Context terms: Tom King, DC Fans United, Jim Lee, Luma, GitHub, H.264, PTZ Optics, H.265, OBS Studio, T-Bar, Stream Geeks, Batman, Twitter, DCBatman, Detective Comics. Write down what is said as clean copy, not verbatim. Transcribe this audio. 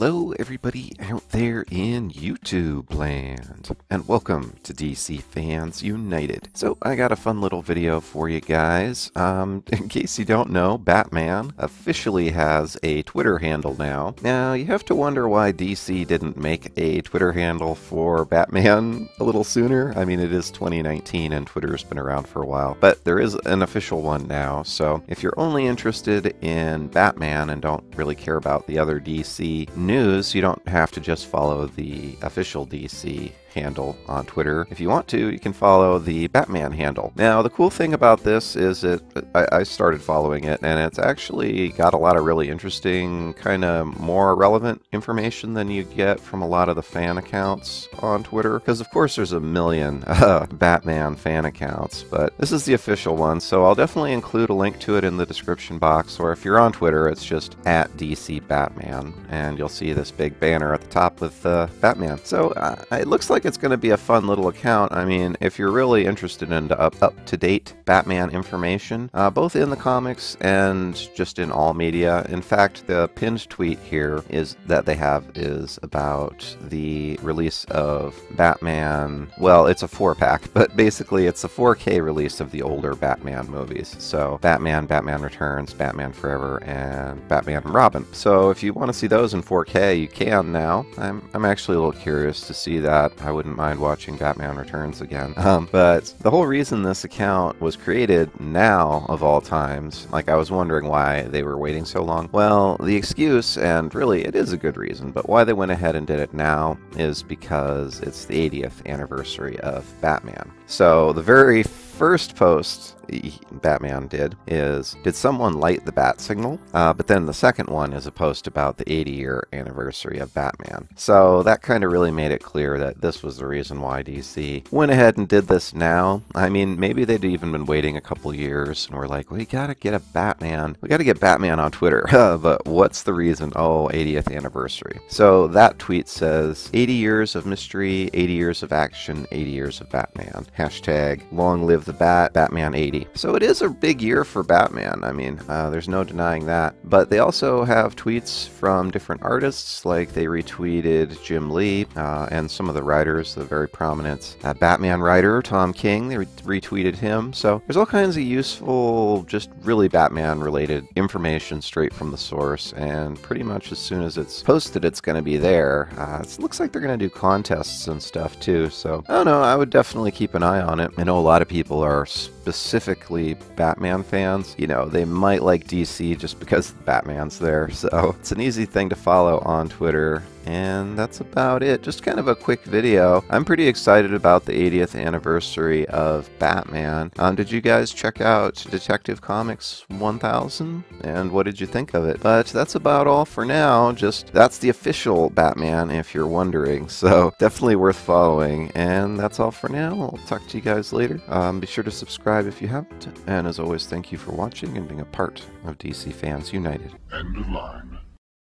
Hello everybody out there in YouTube land, and welcome to DC Fans United. So I got a fun little video for you guys. In case you don't know, Batman officially has a Twitter handle now. Now you have to wonder why DC didn't make a Twitter handle for Batman a little sooner. I mean, it is 2019 and Twitter's been around for a while, but there is an official one now. So if you're only interested in Batman and don't really care about the other DC news, you don't have to just follow the official DC handle on Twitter. If you want to, you can follow the Batman handle. Now, the cool thing about this is I started following it, and it's actually got a lot of really interesting, kind of more relevant information than you get from a lot of the fan accounts on Twitter, because of course there's a million Batman fan accounts, but this is the official one, so I'll definitely include a link to it in the description box, or if you're on Twitter, it's just at DCBatman, and you'll see this big banner at the top with Batman. So it looks like it's going to be a fun little account. I mean, if you're really interested in up-to-date Batman information, both in the comics and just in all media. In fact, the pinned tweet here that they have is about the release of Batman. Well, it's a 4-pack, but basically it's a 4K release of the older Batman movies. So Batman, Batman Returns, Batman Forever, and Batman and Robin. So if you want to see those in 4K, you can now. I'm actually a little curious to see that. I wouldn't mind watching Batman Returns again. But the whole reason this account was created now of all times, like I was wondering why they were waiting so long. Well, the excuse, and really it is a good reason, but why they went ahead and did it now is because it's the 80th anniversary of Batman. So the very first post Batman did someone light the bat signal? But then the second one is a post about the 80-year anniversary of Batman. So that kind of really made it clear that this was the reason why DC went ahead and did this now. I mean, maybe they'd even been waiting a couple years and were like, we gotta get Batman on Twitter. But what's the reason? Oh, 80th anniversary. So that tweet says, 80 years of mystery, 80 years of action, 80 years of Batman. Hashtag long live the bat, Batman 80. So it is a big year for Batman. I mean, there's no denying that. But they also have tweets from different artists, like they retweeted Jim Lee and some of the writers, the very prominent Batman writer, Tom King. They retweeted him. So there's all kinds of useful, just really Batman-related information straight from the source. And pretty much as soon as it's posted, it's going to be there. It looks like they're going to do contests and stuff, too. So I don't know. I would definitely keep an eye on it. I know a lot of people are specifically Batman fans, you know, they might like DC just because Batman's there. So it's an easy thing to follow on Twitter. And that's about it. Just kind of a quick video. I'm pretty excited about the 80th anniversary of Batman. Did you guys check out Detective Comics 1000? And what did you think of it? But that's about all for now. Just that's the official Batman, if you're wondering. So definitely worth following. And that's all for now. I'll talk to you guys later. Be sure to subscribe if you haven't. And as always, thank you for watching and being a part of DC Fans United. End of line.